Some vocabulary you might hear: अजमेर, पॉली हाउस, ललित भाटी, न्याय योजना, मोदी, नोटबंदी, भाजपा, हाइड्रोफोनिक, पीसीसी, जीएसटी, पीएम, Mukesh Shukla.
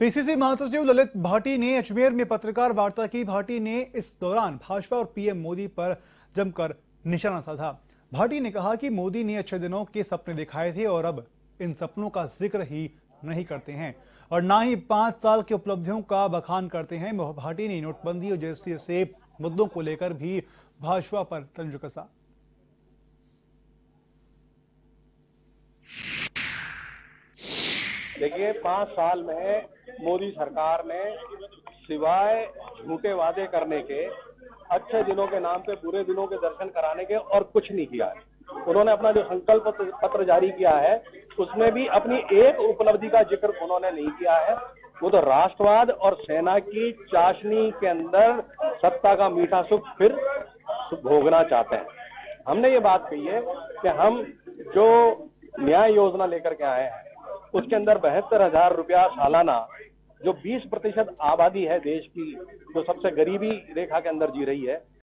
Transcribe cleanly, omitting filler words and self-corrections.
पीसीसी महासचिव ललित भाटी ने अजमेर में पत्रकार वार्ता की। भाटी ने इस दौरान भाजपा और पीएम मोदी पर जमकर निशाना साधा। भाटी ने कहा कि मोदी ने अच्छे दिनों के सपने दिखाए थे और अब इन सपनों का जिक्र ही नहीं करते हैं और ना ही 5 साल की उपलब्धियों का बखान करते हैं। भाटी ने नोटबंदी और जीएसटी से मुद्दों को लेकर भी भाजपा पर तंज कसा। देखिए, 5 साल में मोदी सरकार ने सिवाय झूठे वादे करने के, अच्छे दिनों के नाम पे बुरे दिनों के दर्शन कराने के और कुछ नहीं किया है। उन्होंने अपना जो संकल्प पत्र जारी किया है उसमें भी अपनी एक उपलब्धि का जिक्र उन्होंने नहीं किया है। वो तो राष्ट्रवाद और सेना की चाशनी के अंदर सत्ता का मीठा सुख फिर भोगना चाहते हैं। हमने ये बात कही है कि हम जो न्याय योजना लेकर के आए हैं उसके अंदर 72,000 रुपया सालाना जो 20% आबादी है देश की, जो सबसे गरीबी रेखा के अंदर जी रही है।